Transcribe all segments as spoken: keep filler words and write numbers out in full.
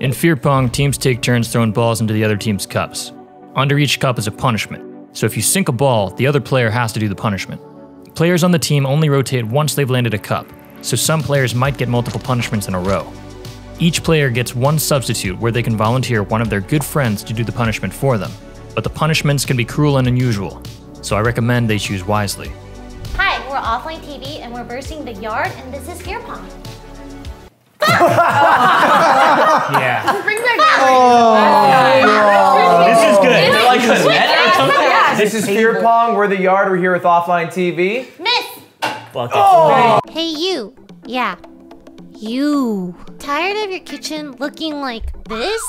In Fear Pong, teams take turns throwing balls into the other team's cups. Under each cup is a punishment, so if you sink a ball, the other player has to do the punishment. Players on the team only rotate once they've landed a cup, so some players might get multiple punishments in a row. Each player gets one substitute where they can volunteer one of their good friends to do the punishment for them, but the punishments can be cruel and unusual, so I recommend they choose wisely. Hi, we're OfflineTV and we're versing The Yard, and this is Fear Pong. Yeah. Bring back oh, this is good. This is like a net or something? Yeah, this is Fear Pong. We're The Yard. We're here with Offline T V. Miss! Oh. Hey, you. Yeah. You. Tired of your kitchen looking like this?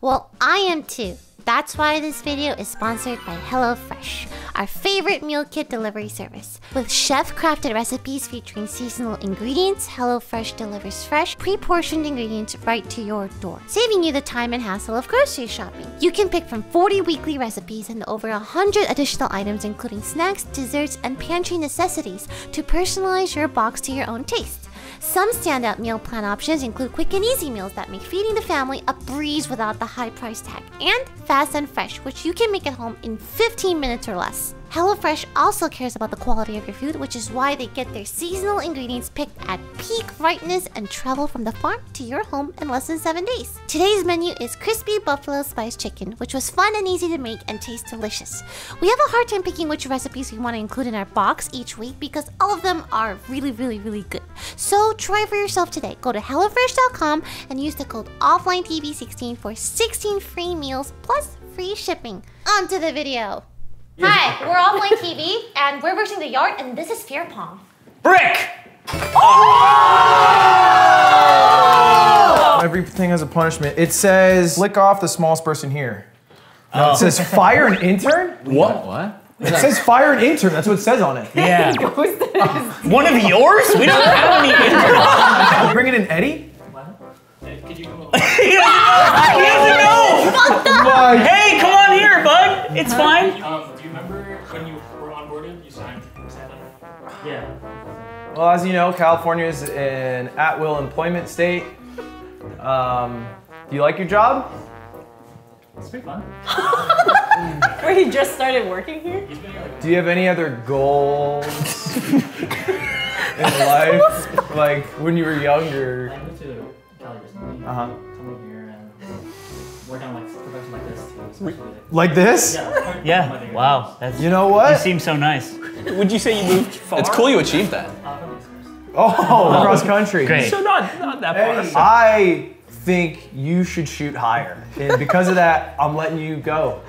Well, I am too. That's why this video is sponsored by HelloFresh, our favorite meal kit delivery service. With chef-crafted recipes featuring seasonal ingredients, HelloFresh delivers fresh, pre-portioned ingredients right to your door, saving you the time and hassle of grocery shopping. You can pick from forty weekly recipes and over one hundred additional items, including snacks, desserts, and pantry necessities, to personalize your box to your own taste. Some standout meal plan options include quick and easy meals that make feeding the family a breeze without the high price tag, and fast and fresh, which you can make at home in fifteen minutes or less. HelloFresh also cares about the quality of your food, which is why they get their seasonal ingredients picked at peak ripeness and travel from the farm to your home in less than seven days. Today's menu is crispy buffalo spice chicken, which was fun and easy to make and tastes delicious. We have a hard time picking which recipes we want to include in our box each week because all of them are really, really, really good. So try for yourself today. Go to HelloFresh dot com and use the code OfflineTV sixteen for sixteen free meals plus free shipping. On to the video. Hi, we're OfflineTV, and we're versing The Yard, and this is Fear Pong. Brick! Oh! Everything has a punishment. It says, lick off the smallest person here. No, oh. It says, fire an intern? What? What? It that? Says, fire an intern. That's what it says on it. Yeah. uh, one of yours? We don't have any interns. Bring it in Eddie? What? Hey, could you come over? He doesn't know! Fucked up! Hey, come on here, bud! It's fine. Um, When you were onboarded, you signed silent. Yeah. Well, as you know, California is an at-will employment state. Um, do you like your job? It's pretty fun. Where he just started working here? He's been here like do you have any other goals in life? Like when you were younger? I moved to Cali recently. Uh huh. Come over here and work on like production like this. Like, like this? Yeah. yeah. Wow. That's, you know what? You seem so nice. Would you say you moved far? It's cool you achieved that. Oh, cross country. Great. So not, not that far. Hey, I think you should shoot higher. And because of that, I'm letting you go.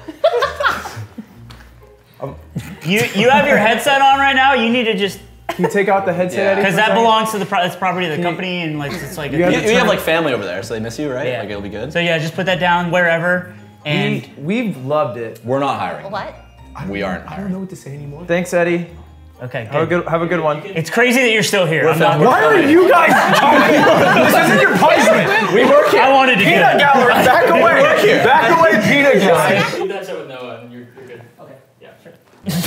you you have your headset on right now. You need to just. Can you take out the headset? Because yeah. that belongs to the pro that's property of the company, and like it's like. You, a, you, you have like family over there, so they miss you, right? Yeah. Like it'll be good. So yeah, just put that down wherever. And we, we've loved it. We're not hiring. What? We aren't hiring. I don't know what to say anymore. Thanks, Eddie. Okay, good. Have a good, have a good one. It's crazy that you're still here. I'm not, why are you guys talking? This isn't your punishment. We work here. I wanted to peanut gallery, back away. Back here. Back away, peanut gallery. You guys are with Noah, and you're good. Okay, yeah, sure.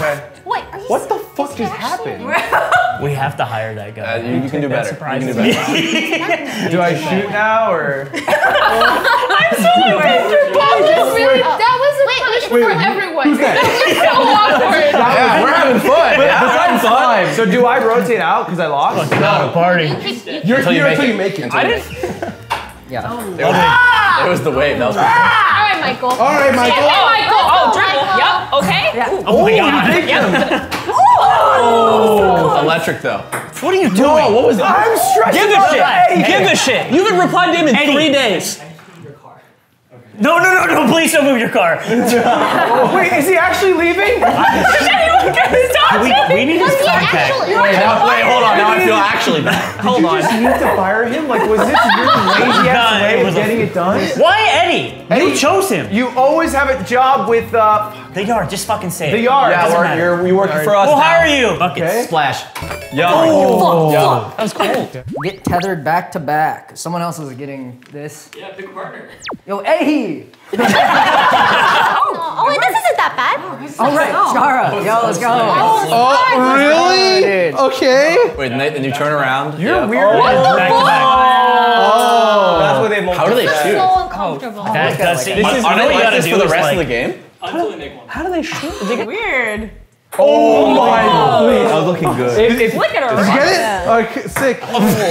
Okay. Wait, are you what the fuck just happened? We have to hire that guy. Uh, you, you can do better. You can do better. Do I shoot now, or? I'm so offended. Really, that was a wait, punishment wait, for wait, everyone. Okay. That was so awkward. That was, we're having fun. We're having fun. So do I rotate out because I lost? It's not a party. You're until you make it. Until I didn't. Yeah. Oh. It, was, ah! it was the wave. That was ah! All right, Michael. All right, Michael. Yeah, oh, Michael. Oh, dribble. Yep. Okay. Yeah. Oh, my God. Yep. Oh, so electric though. What are you doing? No, what was that? I'm stressed. Give the shit. Hey, give the shit. You haven't replied to him in Eddie. three days. No, no, no, no, please don't move your car. Wait, is he actually leaving? we, we need his contact. Actually, wait, wait, hold on, now I feel actually bad. Hold on. Did you just need to fire him? Like, was this your lazy-ass way of getting it done? Why Eddie? Eddie? You chose him. You always have a job with, uh... The Yard, just fucking say it. The Yard. Yeah, you're, you're working for us. We'll hire you. Bucket okay. Splash. Yo. Oh, yo. That was cool. Get tethered back to back. Someone else is getting this. Yeah, pick a partner. Yo, Eddie. oh, oh, oh, this isn't that bad. All oh, oh, right, Scarra, yo, let's go. Oh, oh really? Okay. Wait, and then you turn around. You're yeah. weird. What the fuck? Oh, oh, that's what they. How do they shoot? So uncomfortable. That does seem. This is really like this for the rest of the game. Until they make one. How do they shoot? Weird. Oh, oh my god. I was looking good. It, it, Look at her. Did you get it? Yeah. Okay, sick. Oh,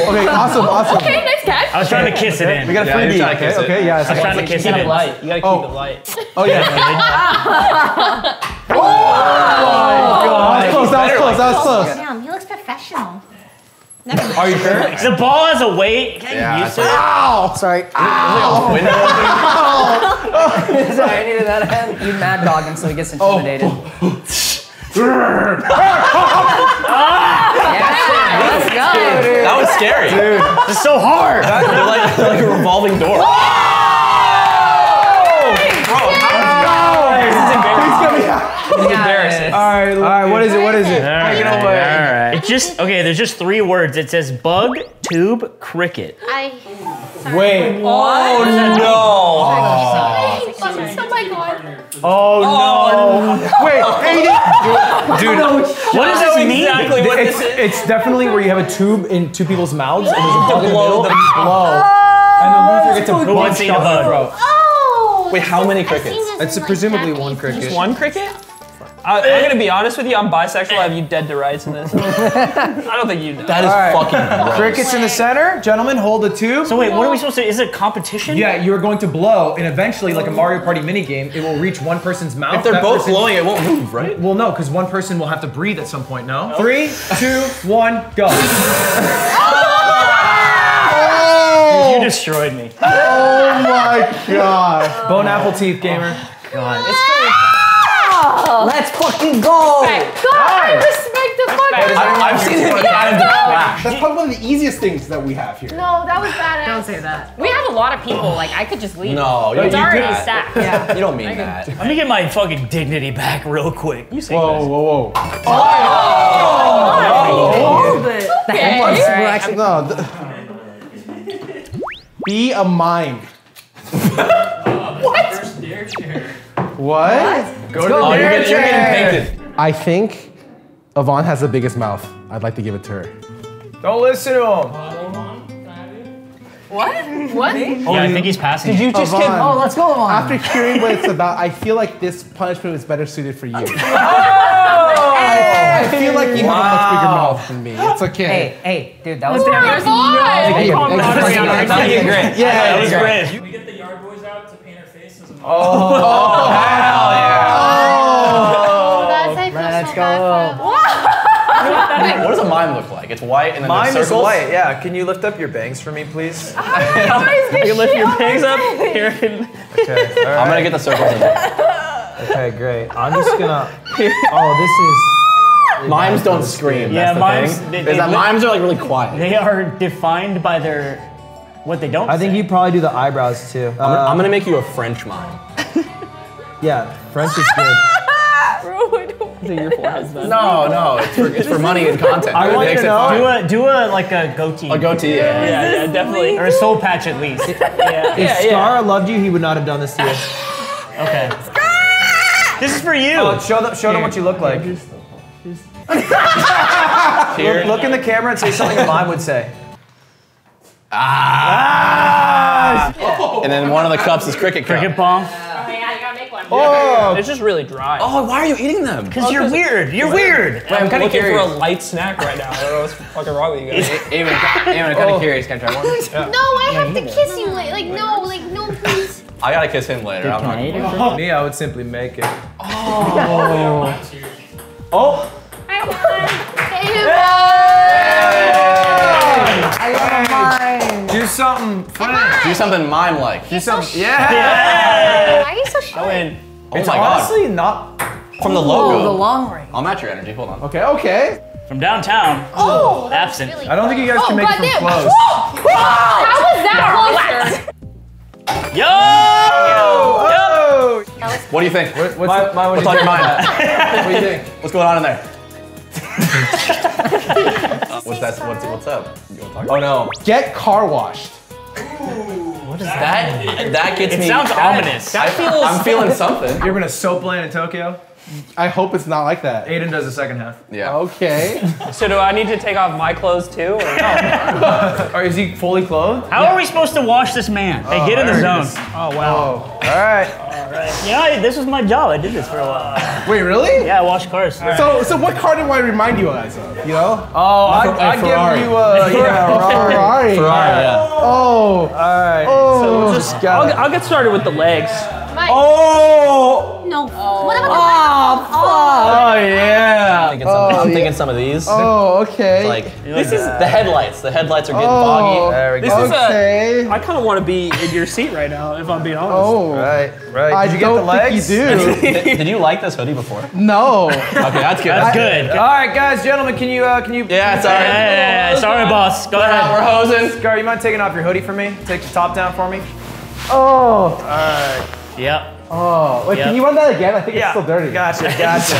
okay, awesome, awesome. Okay, nice catch. I was trying to kiss it in. We got a freebie. Yeah, okay, okay, yeah. I was trying to kiss it in. You gotta keep the light. Oh, yeah. Oh, oh my god. That was close, that was close, that was close. Damn, he looks professional. Are you sure? The ball has a weight. Can yeah, you use it? Ow! Sorry. Ow! Is it like a window? Sorry, I needed that hand. You mad dog him so he gets intimidated. Yes, let's go. Dude. That was scary. Dude. It's so hard. That, they're, like, they're like a revolving door. Whoa! Bro, how is this? This is embarrassing. All right, all right. What is it? What is it? All right, all right. It's just okay. There's just three words. It says bug, tube, cricket. I. Sorry. Wait. Oh no. Oh, oh. So my god. Oh, oh no! Wait, eighty! Dude, no, what does this mean? Exactly what it's, this is. It's definitely where you have a tube in two people's mouths, and there's a bug in the middle that you blow, oh, and the loser gets a bug shot in the throat. Oh! Wait, how many crickets? It's presumably one cricket. Just one cricket? I, I'm gonna be honest with you. I'm bisexual. I have you dead to rights in this. I don't think you know. That is right. Fucking gross. Crickets in the center, gentlemen. Hold the tube. So wait, what are we supposed to? Is it a competition? Yeah, you're going to blow, and eventually, like a Mario Party minigame, it will reach one person's mouth. If they're that both person, blowing, it won't move, right? Well, no, because one person will have to breathe at some point. No. Nope. Three, two, one, go. Oh! You destroyed me. Oh my god. Bone apple teeth, gamer. Oh, god. It's let's fucking go! Right. God, I respect the fucking. I, I've seen him get out of the back. That's probably one of the easiest things that we have here. No, that was badass. Don't say that. We have a lot of people. Like I could just leave. No, you don't mean that. Yeah. You don't mean that. Let me get my fucking dignity back real quick. You say this. Whoa, whoa, whoa! Oh! Oh! Oh! Okay. Okay. No. The... Be a mime. What? What? What? Go to the mirror chair. I think Yvonne has the biggest mouth. I'd like to give it to her. Don't listen to him. Uh, what? What? Oh, yeah, I think he's passing. Did you just Yvonne, get? Oh, let's go, Yvonne. After hearing what it's about, I feel like this punishment was better suited for you. Oh! I feel like you wow. have a much bigger mouth than me. It's okay. Hey, hey, dude, that was. Oh my God! Thank you. Thank you. Great. Yeah, that was great. Can we get the Yard Boys out to paint her face as a mom? Oh, hell yeah! Oh, that's I feel let's so bad go. What does a mime look like? It's white and then mime there's circles? Mime is white, yeah. Can you lift up your bangs for me, please? Oh, can you lift your bangs up? Here in... Okay, all right. I'm gonna get the circles in there. Okay, great. I'm just gonna... Oh, this is... Mimes don't scream, yeah, that's the mimes, thing. They, they that mimes are like really quiet. They are defined by their... what they don't I say. Think you probably do the eyebrows, too. I'm gonna, um, I'm gonna make you a French mime. Yeah, French is good. Your forehead, no, no, it's for, it's for money and content. I want to know. Do a, do a, like a goatee. A goatee, yeah. Yeah, yeah, yeah definitely. Legal? Or a soul patch at least. It, yeah. If yeah, Scarra yeah. loved you, he would not have done this to you. Okay. Scarra! This is for you. Oh, show them, show them what you look like. Just, just. look, look in the camera and say something a mime would say. Ah! ah. And then one of the cups is cricket cup. Cricket bomb. Oh, it's just really dry. Oh, why are you eating them? Because oh, you're weird. You're weird. Wait, I'm, I'm kind of here for a light snack right now. I don't know what's fucking wrong with you guys. Eamon, I'm kind of curious. Can I try one? Yeah. No, I have to kiss you later. Like no, like no, please. I gotta kiss him later. I'm not gonna oh. Me, I would simply make it. Oh. Oh. I won. Hey, you guys. I got mine. Do something funny. Do something mime-like. Do something. So yeah. yeah. Why are you so short? I win. Oh it's my honestly God. Not from the logo. Oh, the long range. I'll match your energy. Hold on. Okay. Okay. From downtown. Oh. Absent. Really I don't think you guys oh, can make God it from close. Whoa. Whoa. How was that closer? Yo. Yo. Yo. What do you think? What, what's my, my, what what's on your mind? What do you think? What's going on in there? What's that? What's, what's up? You want to talk about oh no! Get car washed. Ooh, what is that? That, that gets it me. It sounds ominous. That I, feels. I'm feeling something. You're gonna soap land in Tokyo. I hope it's not like that. Aiden does the second half. Yeah. Okay. So do I need to take off my clothes too? Or no? Or is he fully clothed? How yeah. are we supposed to wash this man? Oh, hey, get in the zone. Oh, wow. Oh. All right. All right. You know, I, this was my job. I did this for a while. Wait, really? Yeah, I washed cars. Right. So so what car do I remind you guys of, you know? Oh, I, I, I give you a Ferrari. Ferrari. Ferrari, yeah. Oh. All right. Oh. So we'll just, I'll, I'll get started with the legs. Mike. Oh! No. Oh. What about the legs? Oh, oh, oh, yeah. I'm thinking some, oh, I'm yeah. thinking some of these. Oh, okay. It's like, this is the headlights. The headlights are getting oh, foggy. There we go. This okay. is a, I kind of want to be in your seat right now, if I'm being honest. Oh. Right, right. I did you get the legs? You do. did, did you like this hoodie before? No. Okay, that's good. That's good. All right, guys, gentlemen, can you, uh, can you? Yeah, sorry. Yeah, yeah, yeah. Sorry, boss. Go ahead. We're hosing. Scar, you mind taking off your hoodie for me? Take the top down for me. Oh. All right. Yep. Oh, wait, yep. Can you run that again? I think yeah. it's still dirty. Gotcha, gotcha.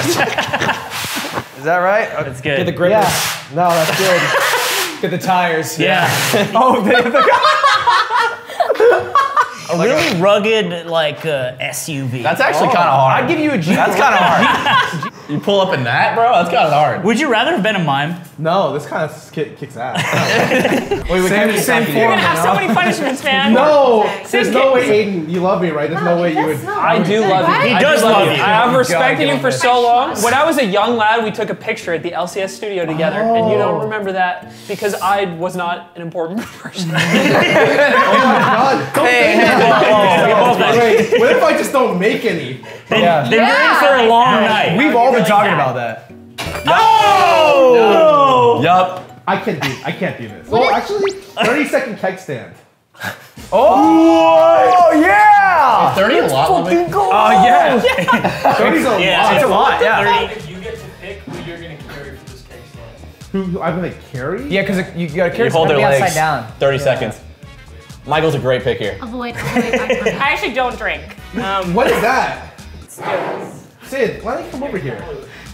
Is that right? Okay. That's good. Get the grip. Yeah. No, that's good. Get the tires. Yeah. yeah. Oh, they have the A really rugged, like, uh, S U V. That's actually oh, kind of hard. I'd give you a Jeep. That's kind of hard. You pull up in that, bro? That's kind of hard. Would you rather have been a mime? No, this kind of kicks ass. Wait, we same, same form. You're gonna have so many punishments, man. No, there's no way, Aiden. You love me, right? There's no, no way you would. I do love you. He does love you. I've respected you for so long. When I was a young lad, we took a picture at the L C S studio together, oh. and you don't remember that because I was not an important person. Oh my God! Don't hey, say that. Wait, what if I just don't make any? They yeah. been yeah. for a long night. We've all been talking about that. No! No! Yup. I can't do I can't do this. Well, oh, actually, thirty second keg stand. Oh, oh yeah! Is thirty a lot? Oh yeah. yeah. thirty is a yeah, lot. It's a lot, yeah. thirty. You get to pick who you're gonna carry for this keg stand. Who I'm gonna carry? Yeah, because you gotta carry. You hold their legs. Upside down. thirty yeah. seconds. Michael's a great pick here. Avoid. avoid I actually don't drink. Um, what is that? Sid, why don't you come over here?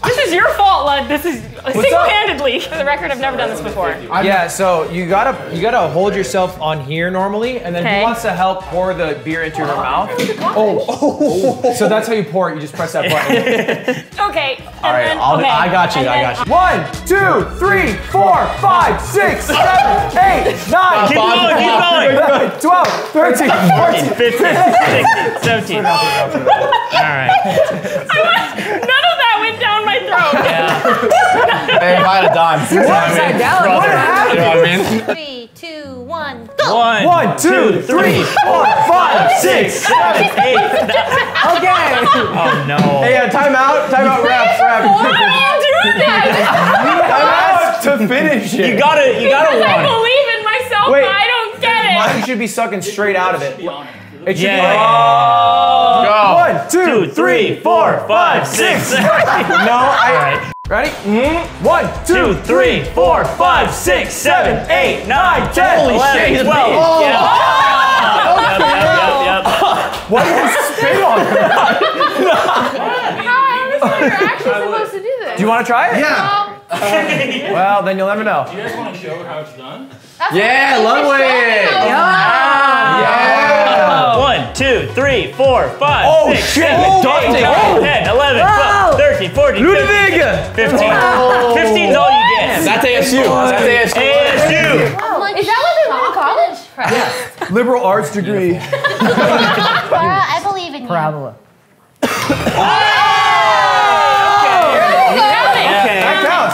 This is your fault, lad. This is single-handedly. For the record, I've never done this before. Yeah, so you gotta you gotta hold yourself on here normally, and then okay. who wants to help pour the beer into your oh, mouth? Oh, oh, oh, so that's how you pour it. You just press that button. Okay. All right, then, I'll, okay. I got you. And I got you. One, two, three, four, five, six, seven, eight, nine, keep going, keep going. Twelve, thirteen, fourteen, fifteen, sixteen, seventeen. All right. None of that went down my. Yeah. They might have done. What happened? You know what I mean? Three, two, one, go. One, one two, three, four, five, six, seven, eight. Okay. Oh no. Hey, uh, time out. Time out. Wrap, wrap. Why are you doing that? Time out to finish it. You gotta, you gotta. Because I believe in myself. Wait, but I don't get it. Mine should be sucking straight out of it. It should yeah. be like, oh. Go. One, two, two, three, four, five, six. Seven. No, I. All right. Ready? Mm-hmm. One, two, two, three, four, five, six, seven, eight, nine, ten, holy eleven, shit, twelve. Oh. Yeah. Oh. Yep, yep, yep, yep. Why did you spit on that? No, I understand. You're actually supposed to do this. Do you want to try it? Yeah. Um, well, then you'll never know. Do you guys want to show how it's done? That's yeah, love it. Yeah. yeah. yeah. One, two, three, four, five, oh, six, shit. seven, oh, eight, nine, oh. ten, eleven, wow. twelve, thirteen, fourteen, Ludwig. fifteen. Oh. fifteen is all you get. That's A S U. That's A S U. A S U. Oh, like, is that what they went to college? Yeah. Liberal arts degree. Scarra, I believe in you. Parabola.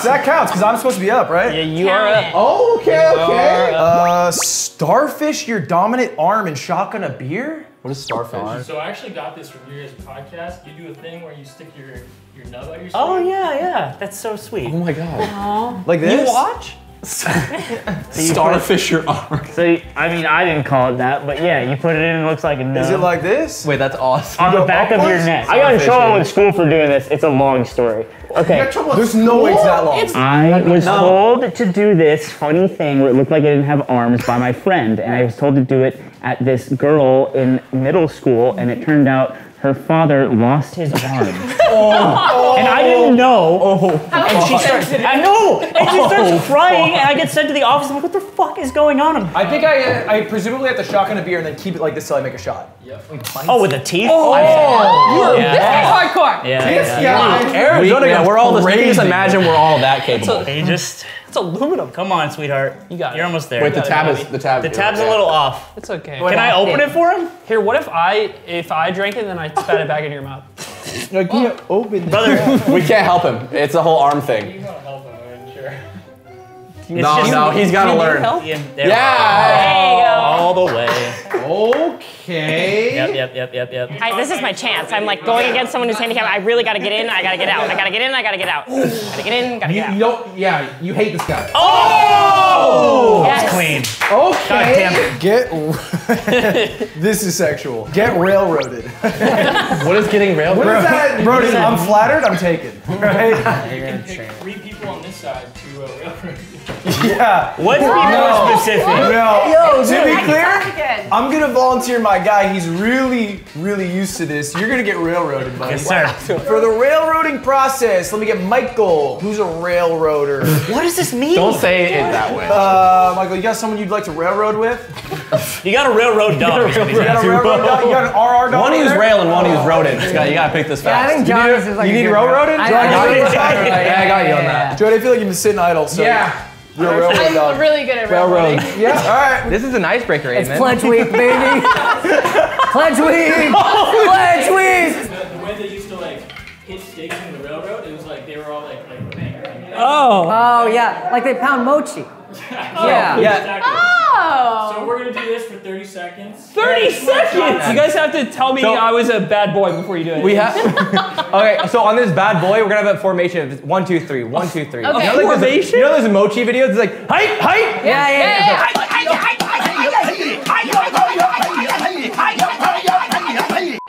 That counts, because I'm supposed to be up, right? Yeah, you Count are up. It. Oh, okay, okay. Uh, starfish your dominant arm and shotgun a beer? What is starfish? So I actually got this from your guys' podcast. You do a thing where you stick your, your nut out your side. Oh, yeah, yeah. That's so sweet. Oh, my God. Aww. Like this? You watch? Starfish your arm. So, you, I mean, I didn't call it that, but yeah, you put it in and it looks like a nut. Is it like this? Wait, that's awesome. On the back of your neck. I got in trouble in school for doing this. It's a long story. Okay. There's no way it's that long. I was told to do this funny thing where it looked like I didn't have arms by my friend, and I was told to do it at this girl in middle school, and it turned out her father lost his arm. Oh. And I didn't know. Oh. And she starts, I know. And she starts crying, and I get sent to the office. I'm like, what the fuck is going on? I think I, I presumably have to shotgun a beer and then keep it like this till I make a shot. Yep. Oh, with the teeth? Oh, oh. Yeah. This is hardcore. Yeah. This yeah. yeah. yeah. Arizona, we, yeah, we're all crazy. Just imagine we're all that capable. They just. It's aluminum. Come on, sweetheart. You got it. You're almost there. Wait, the tab is the tab. The tab's a little off. It's okay. Can I open it for him? Here, what if I if I drank it and then I spat it back into your mouth? No, can you open it? Brother, we can't help him. It's a whole arm thing. You gotta help him. I'm sure. No, no, he's gotta learn. Yeah. All the way. Okay. Yep, yep, yep, yep, yep. I, this is my chance. I'm like going against someone who's handicapped. I really gotta get in. I gotta get out. I gotta get in. I gotta get out. Gotta get in. Gotta get out. You don't. Yeah, you hate this guy. Oh! That's clean. Okay. God damn it. Get. This is sexual. Get railroaded. What is getting railroaded? What is that? Brody, I'm flattered. I'm taken. Right. You can pick three people on this side to uh, railroad. Yeah. Let's be more specific. No. Yo, to be clear, I'm gonna volunteer my guy. He's really, really used to this. You're gonna get railroaded, buddy. Yes, sir. For the railroading process, let me get Michael, who's a railroader. What does this mean? Don't say it that way. Uh, Michael, you got someone you'd like to railroad with? You got a railroad dog. You got a railroad dog. You got an R R dog. One who's railing, one who's roaded. You gotta pick this fast. You need railroaded? Yeah, I got you on that. Jody, I feel like you've been sitting idle. Yeah. You're a railroad dog. I'm really good at railroading. Railroad. Yeah. All right. This is an icebreaker, Amen. It's pledge week, baby. Pledge week. Oh, pledge week. The, the way they used to like hit stakes in the railroad, it was like they were all like like bang. Like, oh. Oh yeah. Like they pound mochi. Yeah. Yeah. Exactly. Oh. So we're gonna do this for thirty seconds. Thirty seconds. You guys have to tell me so, I was a bad boy before you do it. We have. Okay. So on this bad boy, we're gonna have a formation of one, two, three. One, two, three. Okay. You know, like, formation. You know those mochi videos? It's like hype, hype. Yeah, yeah, yeah. Hype, hype, hype, hype, hype, hype.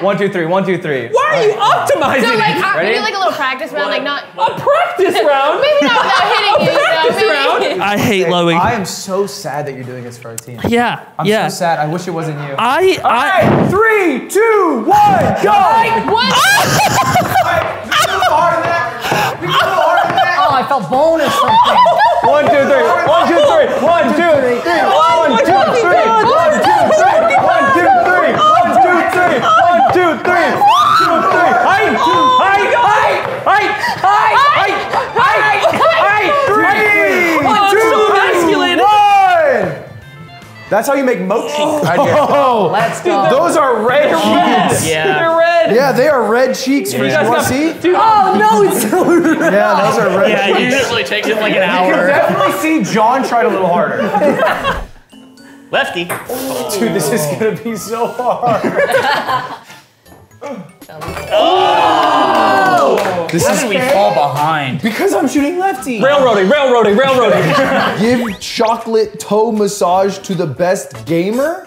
One, two, three. One, two, three. Why are you optimizing? So like, I do like a little practice round, like not a practice round. Maybe not without hitting you. I hate Lowy. I am so sad that you're doing this for our team. Yeah, I'm yeah. so sad. I wish it wasn't you. I, All I, right, three, two, one, go! What? All right, we can go harder than that. We can go harder than that. Oh, I felt bonus from that. One, two, three. One, two, three. One, two, three. One, two, three. One, two, three. One, two, three. One, two, three. One, two, three. One, two, three. Hi, hi, hi, hi, hi, hi, hi, hi, three. That's how you make mochi. Oh, let's go. Dude, those are red cheeks. Yeah. They're red. Yeah, they are red cheeks. Yeah. You want to see? Dude. Oh, no, it's so red. Yeah, those are red yeah, cheeks. Yeah, it usually takes it like an hour. You can definitely see John tried a little harder. Lefty. Oh. Dude, this is going to be so hard. Oh! This Why is we fall behind. Because I'm shooting lefty. Railroading, railroading, railroading. Give chocolate toe massage to the best gamer?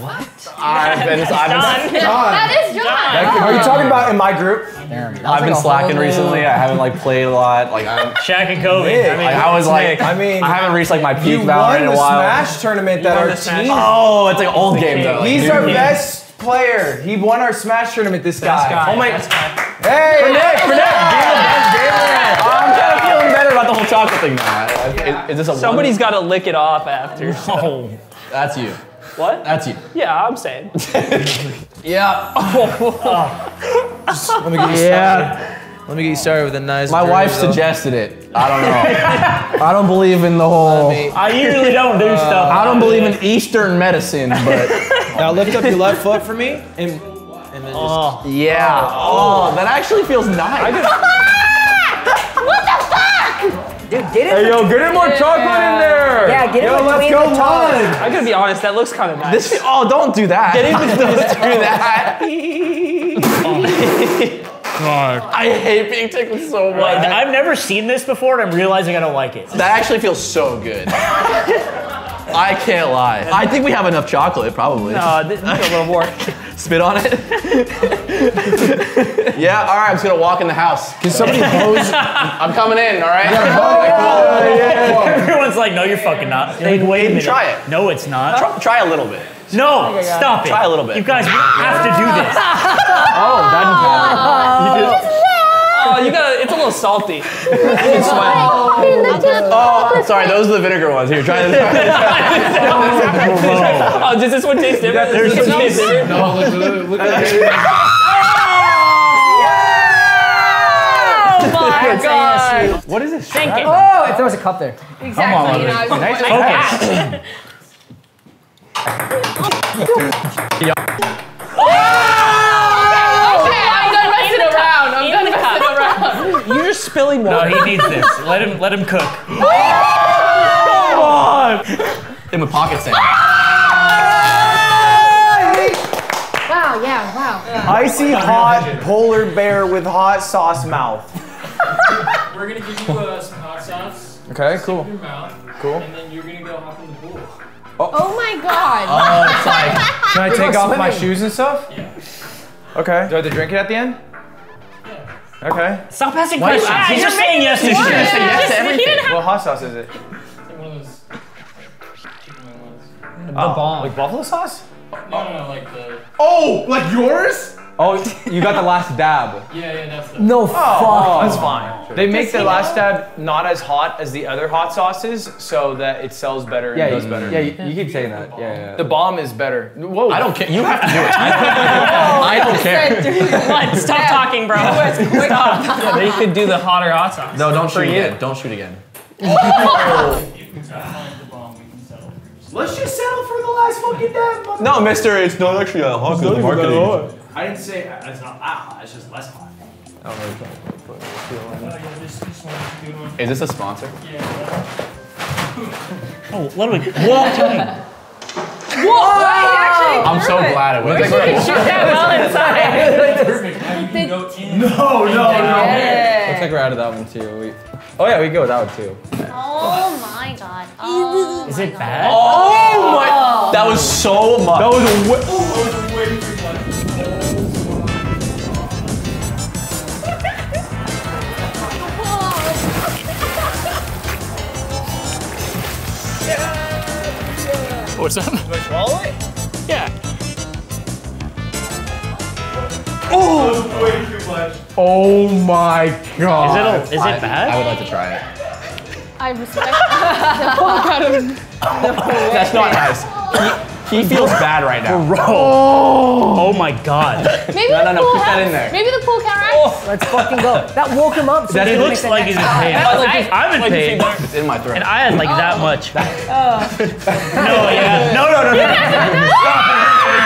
What? I've been, I've been, John. John. That is John. That, are you talking about in my group? I've been like slacking recently. I haven't like played a lot. Like I'm Shaq and Kobe. I, mean, like, I was like, I mean, I haven't reached like my peak Valorant in a while. You won the Smash tournament that our team. Oh, it's an old game though. He's like, our game. best. player. He won our Smash tournament, this guy. guy. Oh my. Guy. Hey! For Nick! For Nick! I'm kind of feeling better about the whole chocolate thing now. Yeah. Is, is this a Somebody's got to lick it off after. No. So. That's you. What? That's you. Yeah, I'm saying. Yeah. Oh. Let me get you started. Yeah. Let me get you started with a nice My wife though. suggested it. I don't know. I don't believe in the whole... Me... I usually don't do uh, stuff. I don't believe in Eastern medicine, but... Now lift up your left foot for me, and, and then just... Oh, yeah. Oh, oh, that actually feels nice. What the fuck? Dude, get it. Hey, yo, get in more chocolate yeah. in there. Yeah, get it yo, between the toes. I'm gonna be honest, that looks kind of nice. This, oh, don't do that. Get in between the toes. Do that. God. I hate being tickled so much. Right. I've never seen this before, and I'm realizing I don't like it. That actually feels so good. I can't lie. I think we have enough chocolate, probably. No, this is a little more. Spit on it. Yeah, all right, I'm just gonna walk in the house. Can somebody pose? I'm coming in, all right? Yeah, oh, yeah, yeah. Everyone's like, no, you're fucking not. Like, wait a minute. Try it. No, it's not. Try, try a little bit. No, oh stop it. Try a little bit. You guys, we have to do this. Oh, that didn't happen. You just Oh, you gotta, it's a little salty. Oh, sorry, those are the vinegar ones. Here, try this. Oh, does this one taste different? Does this one taste different? No, look at that. Oh my God. What is this? Thank you. Oh, it throws a cup there. Exactly. Nice focus. You're just spilling water. No, he needs this. Let him, let him cook. Come on! Then with pockets in. Wow, yeah, wow. Icy hot polar bear with hot sauce mouth. We're gonna give you uh, some hot sauce. Okay, cool. In your mouth, cool. And then you're gonna go hop in the pool. Oh, oh my God. Oh, it's like, can I take off swimming. my shoes and stuff? Yeah. Okay. Do I have to drink it at the end? Okay. Stop asking questions. Yeah, He's just saying yes to shit. Yeah. Yes to everything. What hot sauce is it? It's like one of those chicken ones. The oh, bomb. Like buffalo sauce? No, no, no, like the... Oh, like yours? Oh, you got the last dab. Yeah, yeah, that's the... No, oh, fuck. That's fine. Sure. They make the last dab not as hot as the other hot sauces so that it sells better and yeah, goes you, better. Yeah, you, you keep saying that. Yeah, yeah. The bomb is better. Whoa. I don't care. You have to do it. I don't care. What? Stop yeah. talking, bro. Stop. Yeah, they could do the hotter hot sauce. No, don't shoot again. Don't shoot again. Let's just settle for the last fucking dab. No, mister, it's not actually that hot because the marketing. I didn't say it's not that hot, it's just less hot. I don't know what. Is this a sponsor? Yeah. Oh, Ludwig. Whoa! Whoa! Whoa! I'm so glad it was. You can shoot that well inside. Perfect. You can go in. No, no, no. Looks like we're out of that one too. We... Oh yeah, we can go with that one too. Oh my God. Oh Is my it God. bad? Oh my. Oh. That was so much. That was way. Oh, that was way too much. What's up? Do I swallow it? Yeah. Oh! That was way too much. Oh my God. Is it, a, is I, it bad? I would like to try it. I respect that. Oh, that's not nice. He, he feels bad right now. Bro. Oh. Oh my God. Maybe no, no, no, put that in there. Maybe the pool counteracts. Oh. Let's fucking go. That woke him up. So that he looks like he's in pain. Oh, like, I'm in pain. It's in my throat. And I had like oh. that much. Oh. No, yeah. No, no, no, no. Stop,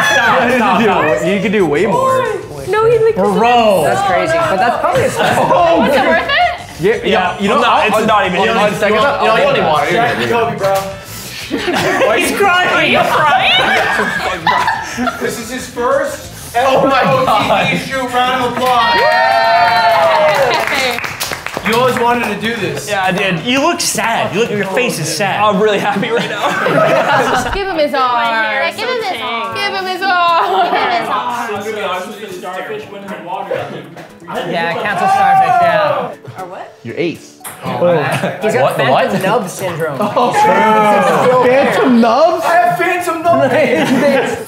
stop, stop. You could do way more. No, he like. Bro. That's crazy. But that's probably a special. Oh, was it worth it? Yeah, yeah. You know, it's not even. You don't need water. You're Kobe, bro. He's crying. Are you crying? This is his first ever O T V shoot. Round of applause. Yeah. You always wanted to do this. Yeah, I did. You look sad. You look, your face is sad. I'm really happy right now. Give him his arm. Give him his arm. Give him his arm. Give him his arm. I'm gonna be honest with you. Starfish went in the water. Yeah, cancel starfish. Yeah. Or what? Your ace. Oh, oh. He's got what, phantom nub syndrome. Oh, true. Phantom nubs? I have phantom nubs.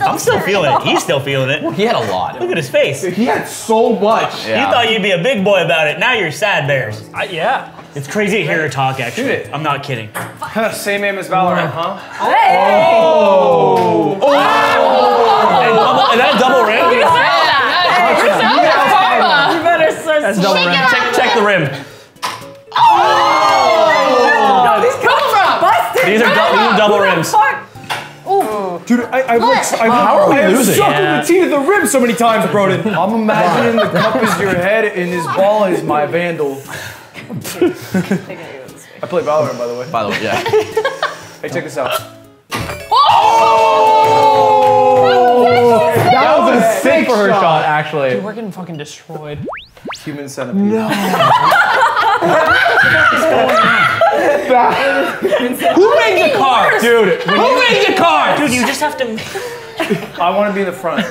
I'm still feeling it. He's still feeling it. Well, he had a lot. Look at his face. He had so much. Yeah. You thought you'd be a big boy about it. Now you're sad bears. I, yeah. It's crazy to hear her talk, actually. Shoot it. I'm not kidding. Same aim as Valorant, huh? Hey. Oh. Oh. Oh. Oh. And double, is that a double rim? You saw that. You saw that. You better search. That's double rim. Check, check the rim. Oh! No, these come from busted. These are double, double rims. Oh, dude, I, I look. I, how are we losing? I've sucked yeah. the teeth of the rim so many times, Broden. I'm imagining the cup is your head and this ball is my vandal. I play Valorant, by the way. By the way, yeah. Hey, check this out. Oh! That was a sick for her shot, shot actually. Dude, we're getting fucking destroyed. Human centipede. No. Who made the car? Dude, who made the car? Dude, you just have to. I want to be in the front.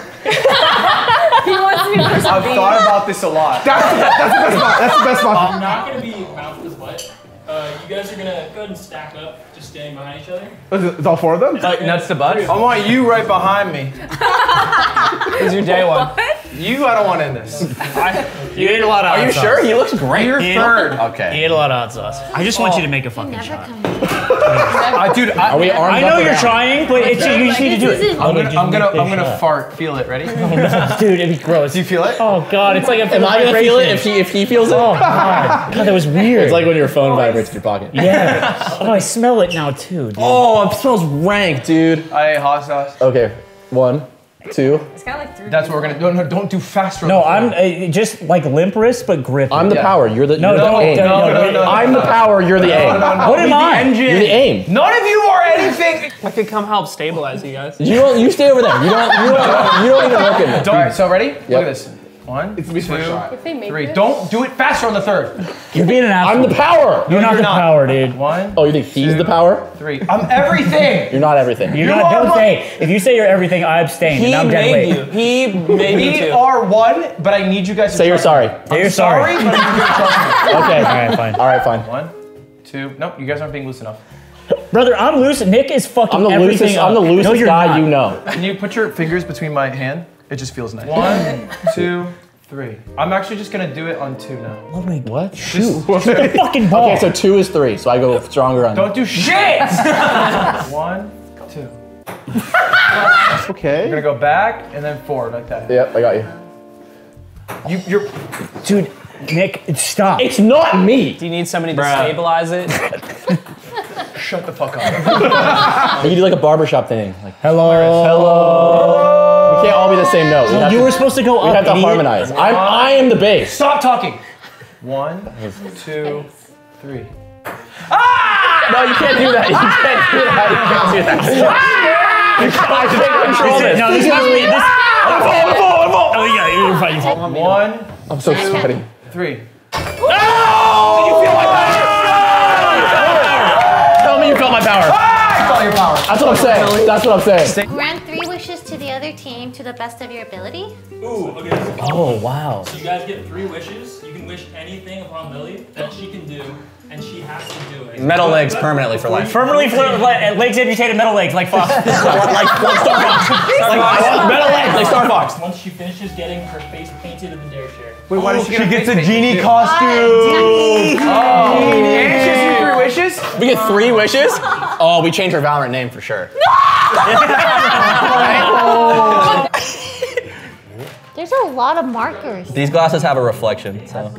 He wants to be I've thought about this a lot. That's the best spot. That's the best spot. I'm not going to be mouth to butt. Uh, you guys are going to go ahead and stack up, just standing behind each other. It's all four of them? It's like nuts to butts? I want you right behind me. This is your day one. What? You, I don't want in this. I, you ate a lot of hot sauce. Are you sauce. Sure? He looks great. You're he third. Ate, okay. He ate a lot of hot sauce. I just oh, want you to make a fucking shot. uh, dude, I, are we armed I know up you're around? Trying, but it's, you just need to do it. I'm gonna, I'm gonna, I'm gonna fart. Feel it. Ready? Dude, it'd be gross. Do you feel it? Oh god, it's like a am I gonna feel it if he if he feels it? Oh god, god, that was weird. It's like when your phone vibrates in your pocket. Yeah. Oh, I smell it now too. Dude. Oh, it smells rank, dude. I ate hot sauce. Okay, one. Two. It's got like three. That's what we're gonna do. No, no, don't do faster. No, I'm uh, just like limp wrist, but grip. I'm the yeah. power. You're the no, you're no, the aim. No, no, no, no, no, no. I'm the power. You're the no, aim. No, no, no. What am I? The you're the aim. None of you are anything. I could come help stabilize you guys. You don't. You stay over there. You don't. You don't. You don't even look at me. All right. So ready? Yep. Look at this. One, it's two, shot. If they make three. It. Don't do it faster on the third. You're being an asshole. I'm the power. You're, you're not you're the not. Power, dude. One. Oh, you think he's two, the power? Three. I'm everything. You're not everything. You're you not. Don't say. If you say you're everything, I abstain. He and I'm dead weight. You. He made we you. We are one, but I need you guys to say you're sorry. Say you're I'm sorry. Sorry, but I need you to trust me. Okay. All right, fine. All right, fine. One, two. Nope. You guys aren't being loose enough. Brother, I'm loose. Nick is fucking I'm the everything loosest, up. I'm the loosest no, guy not. You know. Can you put your fingers between my hand? It just feels nice. One, two, three. I'm actually just gonna do it on two now. Oh my what? Shoot. Shoot the fucking ball. Okay, so two is three, so I go stronger on don't that. Do shit! One, two. Okay. You're gonna go back and then forward like that. Yep, I got you. You you're dude, Nick, stop. It's not me! Do you need somebody to Bruh. Stabilize it? Shut the fuck up. You do like a barbershop thing. Like hello. Hello. Hello. We can't all be the same note. We you were to, supposed to go we up, We have to idiot. Harmonize. I'm, I am the bass. Stop talking. One, two, three. Ah! No, you can't do that. You can't do that. You can't do that. You can't control this. No, this is me. This. I'm vulnerable. Oh yeah, you're fighting. One. I'm so sweaty. Three. Oh! Did you feel my power? Tell me you felt my power. I felt your power. That's what I'm saying. That's what I'm saying. Round three wishes to the other team to the best of your ability. Ooh, okay. Oh, wow. So you guys get three wishes. You can wish anything upon Lily that she can do, and she has to do it. Metal legs permanently for life. Permanently for legs amputated metal legs, like Fox. like, like Star Fox. Like, like, metal legs, like Star Fox. Once she finishes getting her face painted in the dare chair. Wait, why oh, does she get she gets a genie too? Costume? Oh, oh. Genie. And she has three wishes? We get three wishes? Oh, we changed her Valorant name for sure. No! Right. Oh. There's a lot of markers. These glasses have a reflection. So.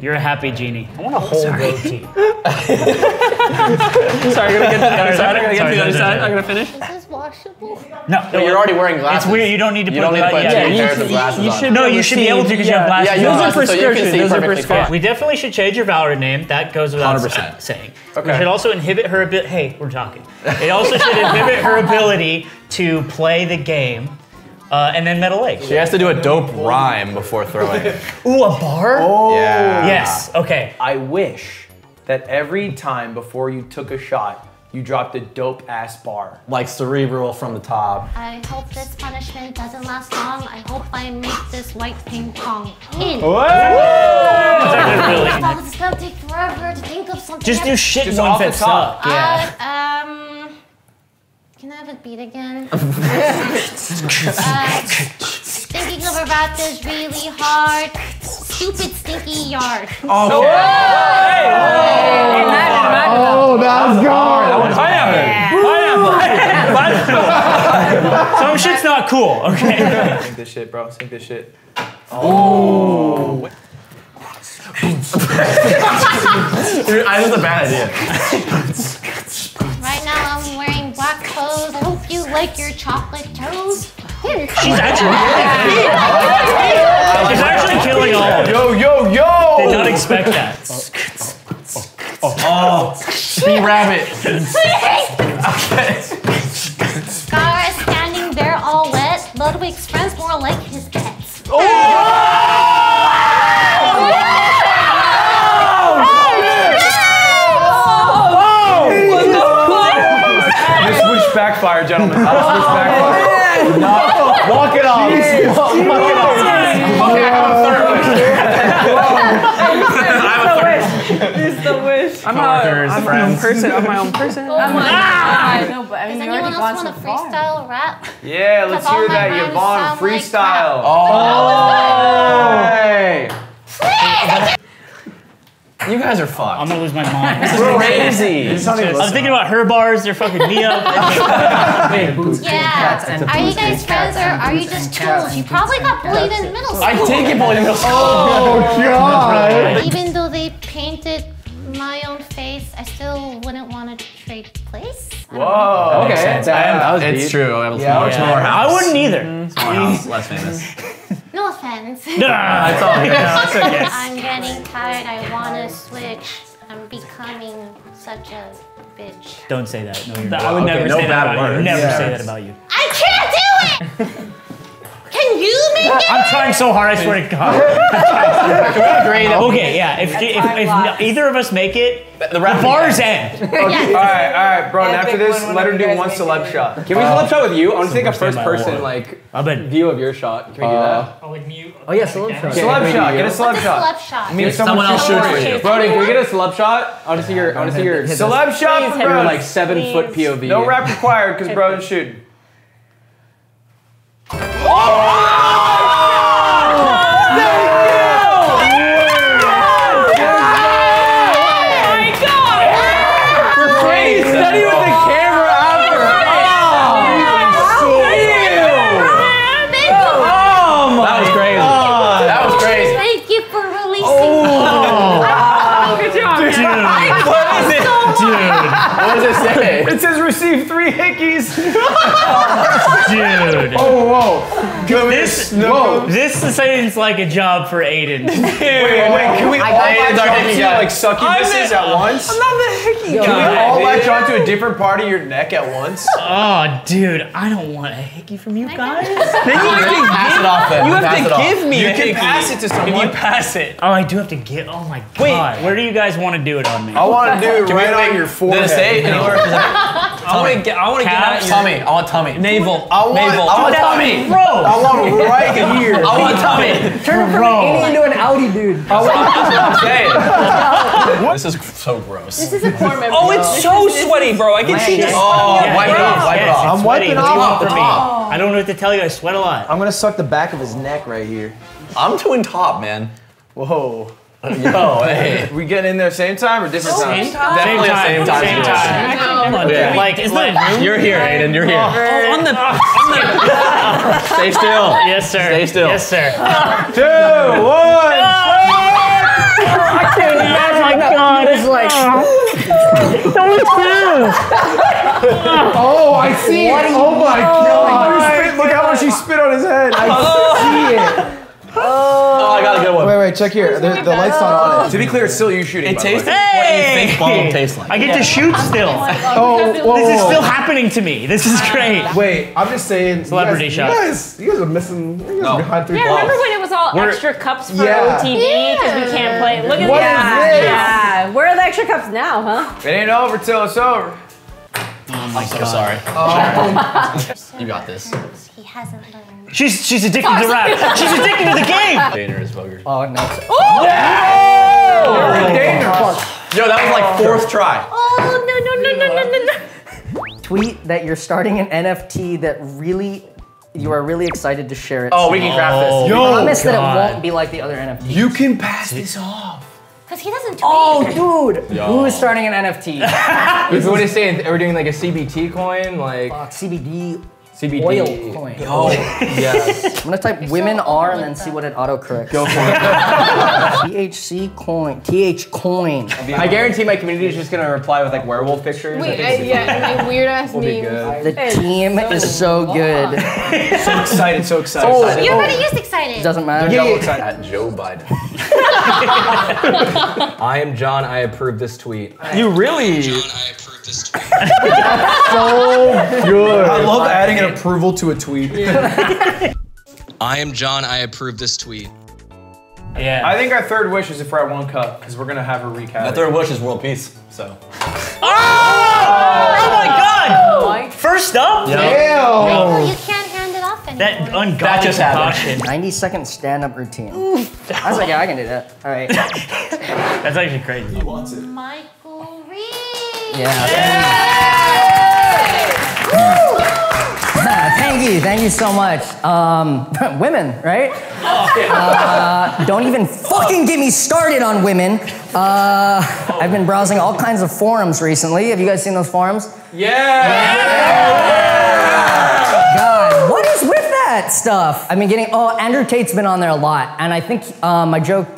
You're a happy genie. I want a whole goatee. Sorry, I'm gonna get to the other side. I'm gonna get to the other side. I'm gonna finish. Is this washable? No, no, no, you're already wearing glasses. It's weird. You don't need to you put, gla need to put yeah, two pairs of glasses you should, on. No, you should be able to because yeah. you have glasses. Yeah, you Those, have glasses, are so you can see Those are prescription. Those are We definitely should change your Valorant name. That goes without one hundred percent. Saying. Okay. We should also inhibit her ability. Hey, we're talking. It also should inhibit her ability to play the game. Uh, and then metal legs. She has to do a dope rhyme before throwing it. Ooh, a bar? Oh. Yeah. Yes, okay. I wish that every time before you took a shot, you dropped a dope ass bar. Like cerebral from the top. I hope this punishment doesn't last long. I hope I make this white ping pong in. Whoa! That was gonna take forever to think of something. Just do shit in one fifth suck. Yeah. I, um, Can I have a beat again? uh, thinking of about this really hard, stupid, stinky yard. Okay. Oh, that's gone. That one's pineapple. Pineapple. Some shit's not cool, okay? Sink this shit, bro. Sink this shit. Oh. Dude, I was a bad idea. Right now, I'm wearing black clothes. I hope you like your chocolate toes. Here, she's actually killing. She's actually killing all of them. Yo, yo, yo! Did not expect that. Oh, oh, oh. oh. Be rabbit. Okay. Scarra standing there all wet. Ludwig's friends more like his pets. Oh! Backfire, gentlemen. That was which backfire. No. Walk it off. Jeez. Walk Jeez. It off. Jeez. Okay, I have a third. I have a third. is the wish. I'm not my own person. I'm my own person. Oh my god. No, but I mean, does anyone else want a freestyle rap? Yeah, let's hear that, Yvonne. Freestyle. Oh. Please. You guys are fucked. I'm gonna lose my mind. This is crazy. This is I'm thinking about her bars. They're fucking me up. Yeah. Are you guys friends or are you just tools? You probably got bullied in middle school. I did get bullied in middle school. Oh god. Even though they painted my own face, I still wouldn't want to trade place. Whoa. Okay. That that was it's deep. True. I, was yeah. Yeah. More house. I wouldn't either. Mm-hmm. More house, less famous. No offense. No, it's all good. I'm getting tired. I want to switch. I'm becoming such a bitch. Don't say that. No, you're not. I would okay, never no say that about words. You. Never yeah. say that about you. I can't do it! Can you make it? I'm trying so hard, I swear to God. Okay, yeah. If, if, if, if either of us make it, the, the bars end. Okay. Yes. All right, all right, bro. And after this, let her do one celeb shot. Can we uh, celeb shot with you? I want to take a first person like view of your shot. Can we do that? I'll like mute. Oh yeah, celeb shot. Celeb shot. Get a celeb shot. Meet someone else shoots for you. Brody, can we get a celeb shot? I want to see your. I want to see your celeb shot from bro. Like seven foot P O V. No rap required, because bro didn't shoot. Oh my god! Thank you! Oh my god! For Brady's not even the camera ever! Oh! Thank you! Oh my! That was crazy. Oh, that was crazy. Thank you for releasing oh. me. Oh! Good job, dude. Dude. What is it? Dude. What does it say? It says receive three hickeys. Dude. Oh, whoa. Go this, no, this is like a job for Aiden. Dude. Wait, wait, can we all latch onto like succubuses at once? I'm not the hickey guy. Can we all latch onto a different part of your neck at once? Oh, dude, I don't want a hickey from you guys. Then you can pass it off. You have to give me a hickey. You can pass it to someone. You pass it. Oh, I do have to give. Oh my god. Wait, where do you guys want to do it on me? I want to do it right on your forehead. Does it say anywhere? I want to get. I want to get out your tummy. I want tummy. Navel. I want, Mabel. I want Tommy. Bro. I want right here. I want Tommy. Turn him from an into an Audi dude. I want Tommy. This is so gross. This is a core memory. Oh, it's so this sweaty, bro. I can see this. Oh, yeah, wipe it yeah, off. Wipe it off. I'm wiping off. I don't know what to tell you. I sweat a lot. I'm gonna suck the back of his neck right here. I'm doing top, man. Whoa. Yo, hey. We getting in there same time or different time? Same time. Definitely same time. Same time. Same time. No. Yeah. Like, isn't like, you're here, Aiden. You're here. Oh, on the, on the. Stay still. Yes, sir. Stay still. Yes, sir. Two, one. Oh, I can't imagine. Oh my god. It's like. Oh, I see it. Oh my god. Look how much she spit on his head. I see it. Oh, I got a good one. Wait, wait, check here. The, the light's not on it. To be clear, it's still you shooting. It tastes like hey. What you think bubble tastes like. I get yeah. to shoot still. Oh, oh, this is still happening to me. This is great. Wait, I'm just saying. Celebrity you guys, shot. You guys, you guys are missing. You guys no. are behind three yeah, balls. Remember when it was all we're, extra cups for yeah. O T V because yeah. we can't play? Look at what that. Is this? Yeah, where are the extra cups now, huh? It ain't over till it's over. Oh my I'm so God. Sorry. Oh. You got this. He hasn't learned. She's she's addicted to rap. She's addicted to the game. Daner is buggered. Oh no! Oh! Yeah! Oh, Daner. Fuck. Yo, that was like fourth try. Oh no no no no no no no! Tweet that you're starting an N F T that really. You are really excited to share it. Oh, soon. We can craft this. Oh, yo, I promise God. That it won't be like the other N F Ts. You can pass this off. Because he doesn't tweet. Oh, dude! Yo. Who is starting an N F T? If we were to say, are we doing like a C B T coin? Like uh, C B D. C B D. Oil coin. Oh, yes. I'm gonna type You're women so are and then that. See what it autocorrects. Go for it. T H C coin. T H coin. I guarantee my community is just gonna reply with like werewolf pictures. Wait, I think I, yeah, like weird ass names. The team so is so long. Good. So excited, so excited. Oh, excited. You already oh. used excited. It doesn't matter. Yeah, yeah, yeah. At Joe Biden. I am John, I approve this tweet. You really? John, I approve this tweet. So good. I love adding an approval to a tweet. Yeah. I am John, I approve this tweet. Yeah. I think our third wish is if we're at one cup, because we're going to have a recap. My third wish is world peace, so. Oh! Oh my god! First up? Yep. Ew. You can't hand it off anymore. That ungodly that just happened. ninety second stand up routine. Ooh. I was like, yeah, I can do that. All right. That's actually crazy. He wants it. Michael Reeves. Yeah. yeah. yeah. Thank you, thank you so much. Um, women, right? Oh, yeah. uh, don't even fucking get me started on women. Uh, I've been browsing all kinds of forums recently. Have you guys seen those forums? Yeah. yeah. yeah. God, what is with that stuff? I've been getting, oh, Andrew Tate's been on there a lot, and I think uh, my joke,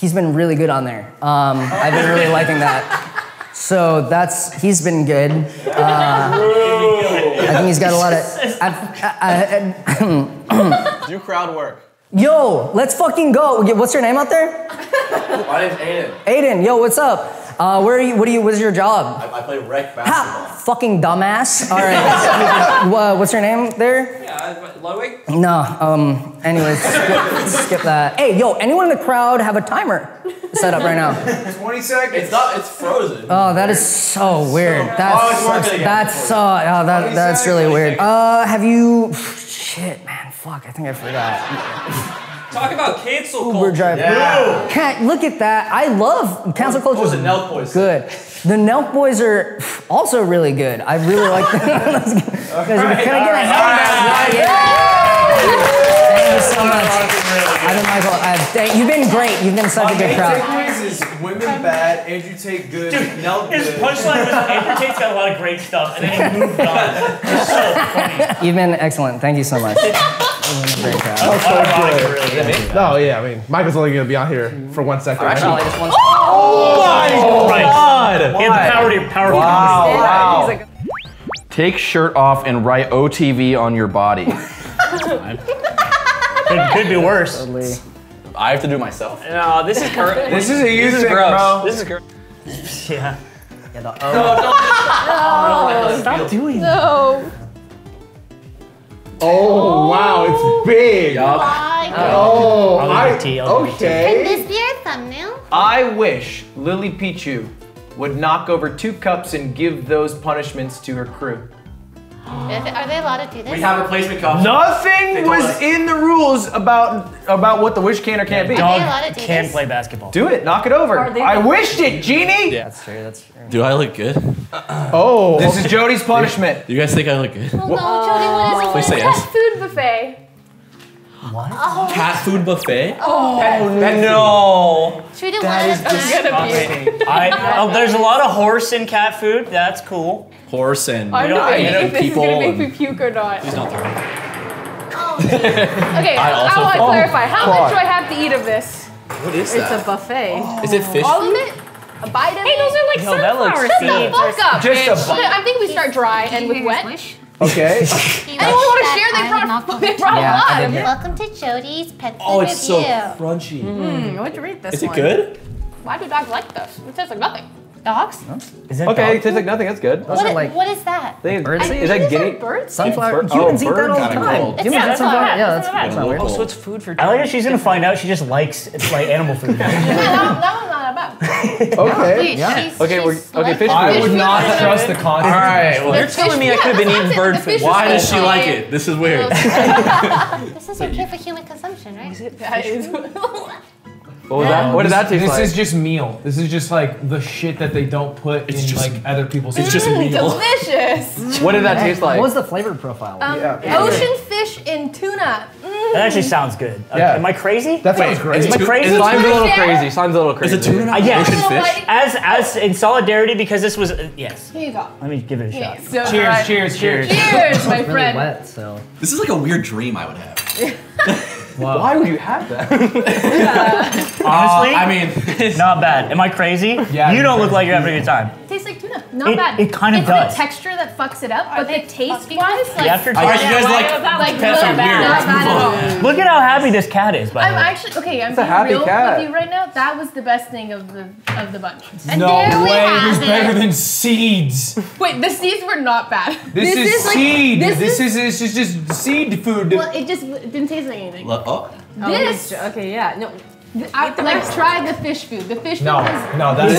he's been really good on there. Um, I've been really liking that. So that's, he's been good. Uh, I think he's got a lot of. I, I, I, Do crowd work. Yo, let's fucking go. What's your name out there? My name's Aiden. Aiden, yo, what's up? Uh, where are you? What do you? What's your job? I, I play rec basketball. Ha, fucking dumbass. All right. What's your name there? Yeah, Ludwig. No. Um. Anyways, skip, skip that. Hey, yo, anyone in the crowd have a timer set up right now? Twenty seconds. It's not. It's frozen. Oh, that is so it's weird. So that's oh, that's, that's uh, oh, that that's really weird. Uh, have you? Shit, man. Fuck. I think I forgot. Talk about cancel Uber culture. Driver. Yeah. Can't, look at that. I love cancel culture. Oh, the Nelk boys. Good. The Nelk boys are also really good. I really like them. Let's get, right, can I get right, a hand? Right, yeah. yeah. Thank you so much. I've been Michael. I've, thank, you've been great. You've been such My a good crowd. Takeaways is women bad, Andrew Tate good, Dude, Nelk good. His punchline was Andrew Tate's got a lot of great stuff, and then he moved on. It's so funny. You've been excellent. Thank you so much. No, yeah, I mean, Michael's only gonna be out here for one second. Right? Actually, just one second. Oh, oh my God! He had the power to power wow. wow. Take shirt off and write O T V on your body. It could be worse. Totally. I have to do it myself. No, this is correct. This is a user gross. Bro. This is gross. Yeah. Yeah. The O. No, no, no. Stop doing. No. Oh, oh wow, it's big. Yup. Oh, I, okay. Can this be our thumbnail? I wish LilyPichu would knock over two cups and give those punishments to her crew. Are they allowed to do this? We have replacement cups. Nothing was us. in the rules about about what the wish can or can't yeah, be. Dog Are they can this? play basketball. Do it. Knock it over. I wished it, Genie. Yeah, that's true. That's true. Do I look good? Uh, oh, this okay. is Jody's punishment. Do you guys think I look good? Well, no, Jody, what is it? Please say yes. Cat food buffet. What? Oh. Cat food buffet? Oh, oh no. Should we do one is gonna be. I, oh, there's a lot of horse in cat food. That's cool. Horse and I'm debating if this is gonna make me puke or not. He's not throwing. Oh. Okay, I, I want to clarify. How God. much do I have to eat of this? What is that? It's a buffet. Oh. Is it fish? All of it? A bite of it? Hey, those are like sunflower seeds. Shut the fuck up, bitch. Just a bite. I think we start dry and with wet. Okay. Anyone want to share? They brought, they brought yeah, a lot. And welcome to Jody's Pet Food Oh, it's review. so crunchy. Mm, I want to read this is one. Is it good? Why do dogs like this? It tastes like nothing. Dogs? No. Is that okay, dog it tastes like nothing. That's good. What, it, like, what is that? They, bird seed? Is that guinea? Bird sunflower. Bird, Humans oh, eat that all the time. It's yeah, that's not bad. Yeah, that's, that's not weird. Oh, so it's food for dogs. I like that she's gonna find out she just likes it's like animal food. Yeah, that, that one's not bad. Okay. Wait, yeah. she's, okay. She's we're, okay. Fish. I would not trust the concept. All right. Well, you're telling me I could have been eating bird food. Why does she like it? This is weird. This is okay for human consumption, right? Is it? That is. What, was that? what did that taste this like? This is just meal. This is just like the shit that they don't put it's in just, like other people's. It's just meal. Delicious. What did that taste like? What was the flavor profile? Um, yeah. Yeah. Ocean fish and tuna. Mm. That actually sounds good. Yeah. Uh, am I crazy? That sounds great. Am I crazy? Slime's a little crazy. Slime's a little crazy. Is it tuna? Uh, yeah. Ocean fish. As as in solidarity because this was uh, yes. Here you go. Let me give it a Here shot. So cheers! Right. Cheers! Cheers! Cheers! My friend. Really wet, so. This is like a weird dream I would have. Whoa. Why would you have that? Yeah. Honestly, uh, I mean, not bad. Am I crazy? Yeah, you don't look crazy. like you're having a good time. It tastes like tuna. Not it, bad. It kind of it's does. It's the texture that fucks it up, but the taste wise, like, after I guess you guys like, like pets are weird. Not bad at all. Look at how happy this cat is. By I'm the way. actually okay. I'm it's being real cat. with you right now. That was the best thing of the of the bunch. And no there way. It was better than seeds. Wait, the seeds were not bad. This, this is, is seed. Like, this, this is this is just seed food. Well, it just didn't taste like anything. Oh. This okay, yeah, no. I, like try the fish food. The fish food. No, is no, that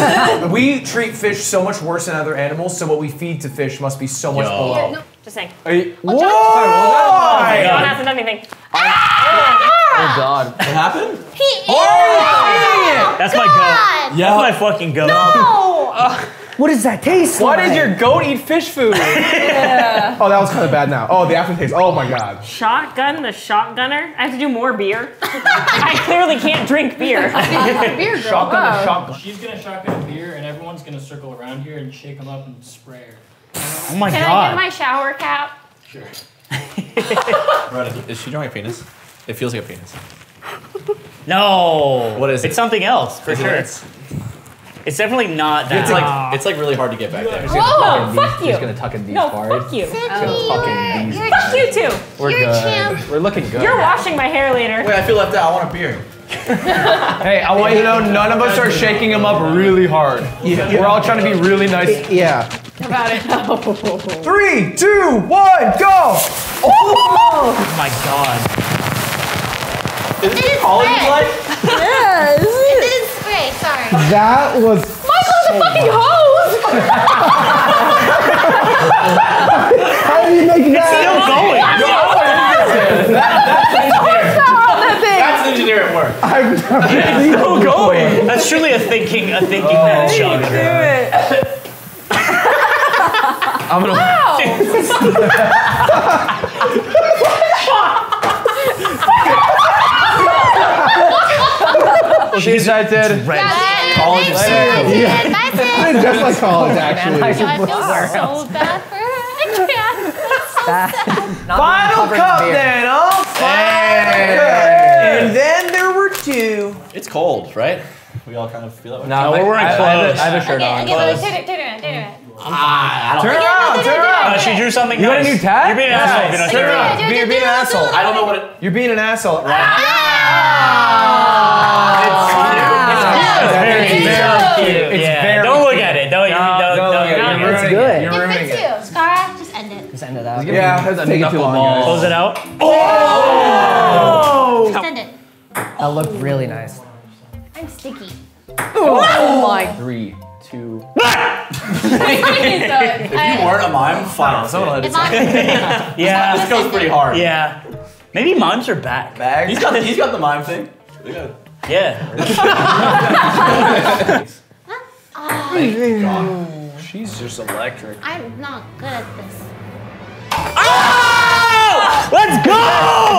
is. We treat fish so much worse than other animals, so what we feed to fish must be so much Yo. below. Yeah, no, just saying. You, oh, whoa! John, oh, John hasn't done anything. I, ah! Oh God! What happened? He is. Oh, that's God. My goat. Yeah. That's my fucking goat. No. uh, what does that taste Why like? Why does your goat eat fish food? Yeah. Oh, that was kind of bad. Now. Oh, the aftertaste. Oh my God. Shotgun the shotgunner. I have to do more beer. I clearly can't drink beer. Beer girl. Shotgun wow. the shotgun. She's gonna shotgun beer, and everyone's gonna circle around here and shake them up and spray her. Oh my Can God. Can I get my shower cap? Sure. Is she drawing a penis? It feels like a penis. No. What is it? It's something else for is sure. It it's, it's definitely not that. It's like Aww. It's like really hard to get back there. Whoa! Fuck you. She's gonna tuck in these no, hard. Fuck you. She's gonna tuck in these fuck you too. We're you're good. Champ. We're looking good. You're washing my hair later. Wait, I feel left out. I want a beer. Hey, I want you to know none of us are shaking him up really hard. Yeah. We're all trying to be really nice. Yeah. About it. Oh. Three, two, one, go! Oh, oh my God! Is this college life? Yes. It didn't spray. Sorry. That was. Michael's so a fucking hose. How do you make that? It's still going. No, that, that's engineer at work. I'm yeah. still going. That's truly a thinking, a thinking oh, man shot. Do it. I'm gonna. Wow. She's right there. College is terrible. Yeah. Just like college, actually. I feel so bad for her. I can't. I'm so sad. Final cup, then. Oh, final cup. And then there were two. It's cold, right? We all kind of feel that way. No, we're wearing clothes. I have a shirt on. Turn around, turn around. She drew something. You got a new tag? You're being an asshole. Turn around. You're being an asshole. I don't know what it. You're being an asshole. It's cute. It's very cute. It's very. Don't look at it. Don't. Don't. It's good. You're ruining it. Scarra, just end it. Just end it out. Yeah, let's take it too long. Close it out. Oh. Send it. That looked really nice. I'm sticky. Oh my. Three, two. If you weren't a mime, fine. Someone let it say. Yeah. This goes pretty hard. Yeah. Maybe mimes are back. Back. He's got, he's got the mime thing. Yeah. Thank God. She's just electric. I'm not good at this. Oh! Let's go!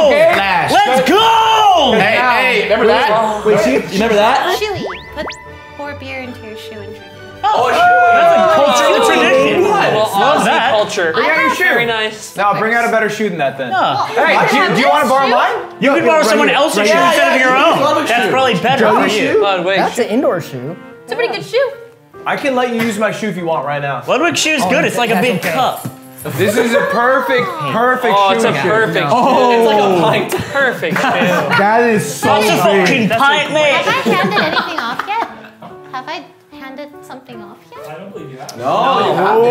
Okay. Let's go! Hey, hey, remember that? Wait, she, you remember that? Chili. Put pour beer into your shoe and drink it. Oh, oh, that's a cultural tradition. What? Love that culture. Bring out your shoe. Very nice. No, bring out a better shoe than that then. No. Hey, do you, do you want to borrow mine? You could borrow someone else's shoe instead of your own. That's probably better for you. That's an indoor shoe. It's a pretty good shoe. I can let you use my shoe if you want right now. Ludwig's shoe's good. It's like a big cup. This is a perfect, perfect oh, shoe. Oh, it's a perfect oh. It's like a pint. Perfect shoe. That is so That's a fucking pint, man. Have I handed anything off yet? Have I handed something off yet? I don't believe you have. No. no. You, have oh.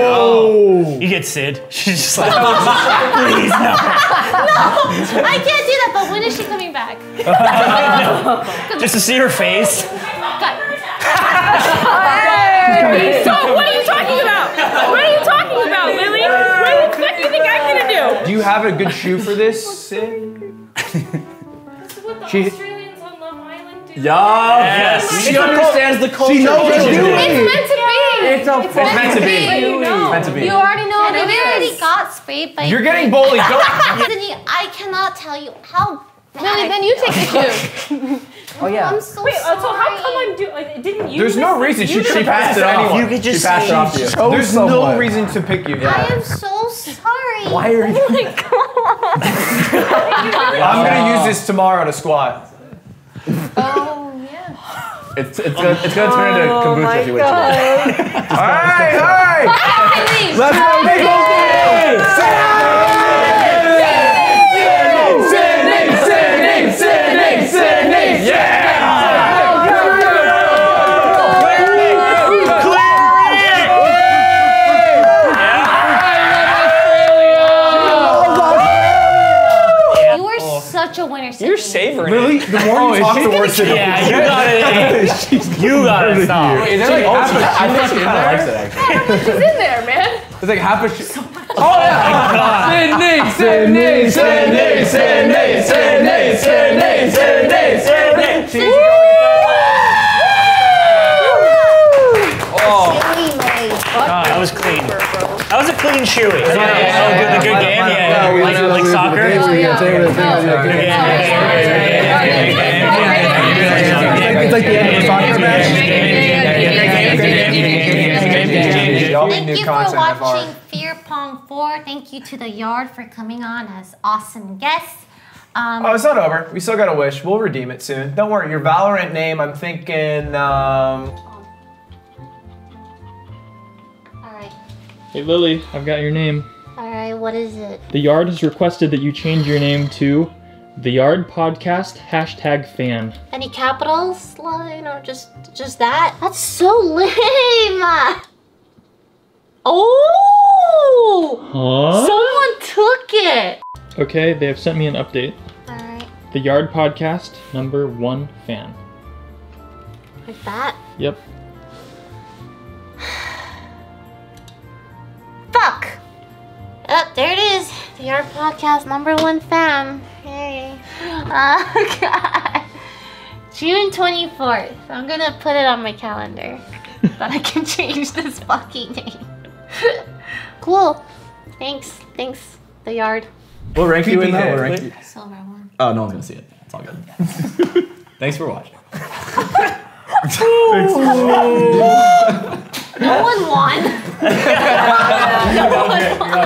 no. You get Sid. She's just like, please, no. No, I can't do that, but when is she coming back? No. Just to see her face. Got it. Hey. So what are you talking about? What are you talking about, Lily? What do you think I'm gonna do? Do you have a good shoe for this, Sid? That's what the she, Australians on Love Island do. Yes. yes. She understands the culture. She knows what she's doing. It's meant to be. It's, a, it's, it's meant to be. Meant to be. You know. Meant to be. You already know what it is. I already got sprayed by. You're getting bullied. Don't. I cannot tell you how. Lily, then you take the shoe. Oh yeah. I'm so Wait, sorry. so how come I'm doing? Like, didn't you? There's no reason. She, she passed it off. You could just she passed it off to you. So There's so no much. reason to pick you. Yeah. I am so sorry. Why are you? Oh my God. I'm gonna use this tomorrow to squat. Oh yeah. It's it's gonna, it's gonna turn into kombucha oh, if you wait too long. All right, all right. Bye. Let's go, people. You're savoring. Really? It. The more you oh, talk, the worse it is. Yeah, you gotta, you gotta stop. Wait, is there like half a, I think she kind of likes it actually. She's in there, man. There's like half a. So much. God. Sydney, Sydney, Sydney, Sydney, Sydney, Sydney, Sydney, Sydney, Sydney. That was clean. That was a clean shoey. That was a good game. Yeah, like soccer. It's like the end of a soccer match. Thank you for watching Fear Pong four. Thank you to The Yard for coming on as awesome guests. Um, oh, it's not over. We still got a wish. We'll redeem it soon. Don't worry. Your Valorant name, I'm thinking... Um, Hey Lily, I've got your name. Alright, what is it? The Yard has requested that you change your name to The Yard Podcast hashtag fan. Any capitals? You know, just just that? That's so lame! Oh! Huh? Someone took it! Okay, they have sent me an update. Alright. The Yard Podcast number one fan. Like that? Yep. Fuck! Oh, there it is. The Yard Podcast number one fam. Hey. Oh, God. June twenty-fourth. I'm gonna put it on my calendar that I can change this fucking name. Cool. Thanks. Thanks, The Yard. We'll rank you in that one. Silver one. Oh, no one's gonna see it. It's all good. Thanks for watching. Thanks for watching. No one won. No one won.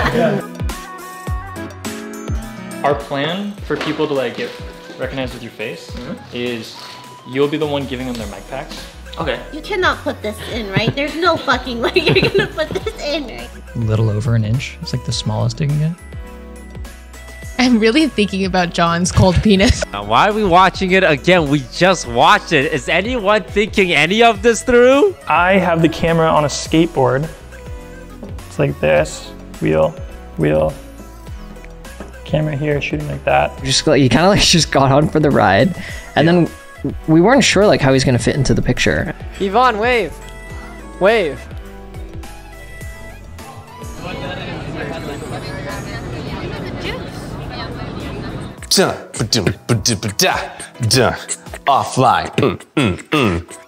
Our plan for people to like get recognized with your face mm-hmm. is you'll be the one giving them their mic packs. Okay. You cannot put this in, right? There's no fucking way you're gonna put this in, right? A little over an inch. It's like the smallest you can get. I'm really thinking about John's cold penis. Now, why are we watching it again? We just watched it. Is anyone thinking any of this through? I have the camera on a skateboard. It's like this. Wheel, wheel. Camera here, shooting like that. Just like, you kind of like just got on for the ride. And yeah. then we weren't sure like how he's going to fit into the picture. Yvonne, wave. Wave. Offline. Mm, mm, mm.